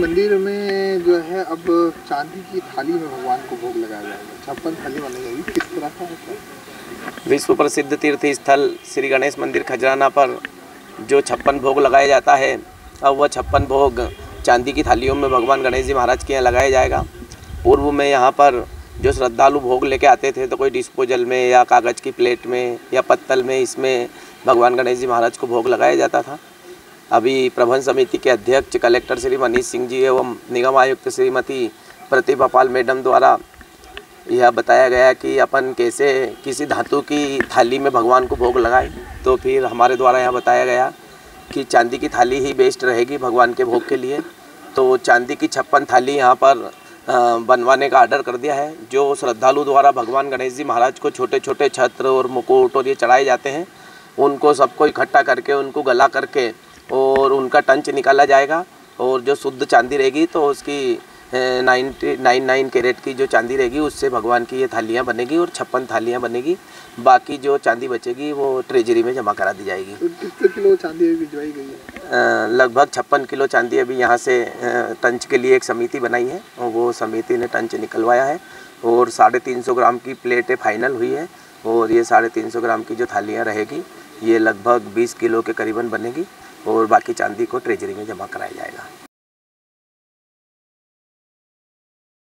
मंदिर में जो है अब चांदी की थाली में भगवान को भोग लगाया जाएगा। 56 थाली बनाई जाएगी। किस तरह का है? विश्व प्रसिद्ध तीर्थ स्थल श्री गणेश मंदिर खजराना पर जो 56 भोग लगाया जाता है, अब वह 56 भोग चांदी की थालियों में भगवान गणेश जी महाराज के यहाँ लगाया जाएगा। पूर्व में यहाँ पर जो श्रद्धालु भोग लेके आते थे तो कोई डिस्पोजल में या कागज़ की प्लेट में या पत्तल में, इसमें भगवान गणेश जी महाराज को भोग लगाया जाता था। अभी प्रबंध समिति के अध्यक्ष कलेक्टर श्री मनीष सिंह जी एवं निगम आयुक्त श्रीमती प्रतिभा पाल मैडम द्वारा यह बताया गया कि अपन कैसे किसी धातु की थाली में भगवान को भोग लगाएं, तो फिर हमारे द्वारा यह बताया गया कि चांदी की थाली ही बेस्ट रहेगी भगवान के भोग के लिए। तो चांदी की 56 थाली यहाँ पर बनवाने का आर्डर कर दिया है। जो श्रद्धालु द्वारा भगवान गणेश जी महाराज को छोटे छोटे छत्र और मुकुट और ये चढ़ाए जाते हैं, उनको सबको इकट्ठा करके उनको गला करके और उनका टंच निकाला जाएगा। और जो शुद्ध चांदी रहेगी तो उसकी 99 कैरेट की जो चांदी रहेगी उससे भगवान की ये थालियाँ बनेगी और 56 थालियाँ बनेगी। बाकी जो चांदी बचेगी वो ट्रेजरी में जमा करा दी जाएगी। कितने किलो चांदी भिजवाई गई है? लगभग 56 किलो चांदी अभी यहाँ से टंच के लिए एक समिति बनाई है और वो समिति ने टंच निकलवाया है। और 350 ग्राम की प्लेटें फाइनल हुई है और ये 350 ग्राम की जो थालियाँ रहेगी ये लगभग 20 किलो के करीबन बनेगी और बाकी चांदी को ट्रेजरी में जमा कराया जाएगा।